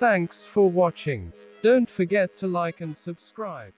Thanks for watching. Don't forget to like and subscribe.